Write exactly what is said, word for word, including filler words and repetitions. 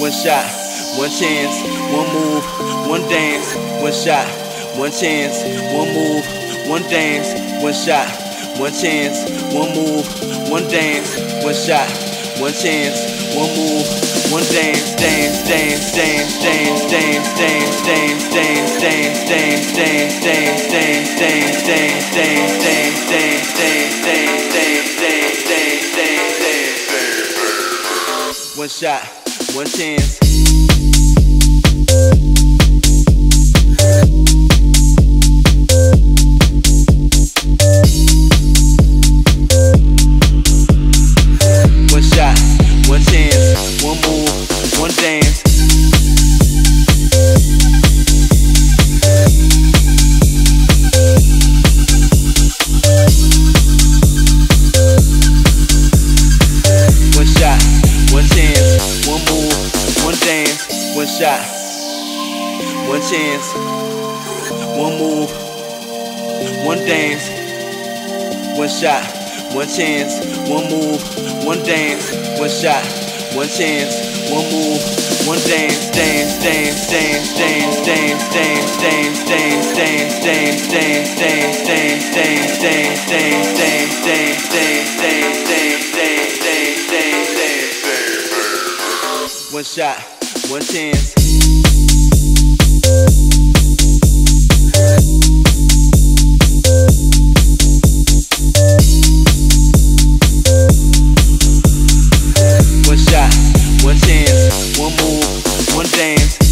one shot, one chance, one move, one dance, one shot, one chance, one move, one dance, one shot, one chance, one move, one dance, one shot, one chance, one move, one dance, dance, dance, dance, dance, dance, dance, dance, dance, dance, dance, dance, dance, dance, dance, dance, dance, dance, dance, dance, dance, dance, dance, dance, dance, dance, one shot, one chance. One chance, one move, one dance. One shot, one chance, one move, one dance, one shot. One chance, one move, one dance, one shot. One chance, one move, one dance, one shot, one chance, one move, one dance, dance, dance, dance, dance, dance, dance, dance, dance, dance, dance, dance, dance, dance, dance, dance, dance, dance, dance, dance, dance, dance, dance, dance, dance, dance, one shot, one chance. One shot, one chance, one move, one dance.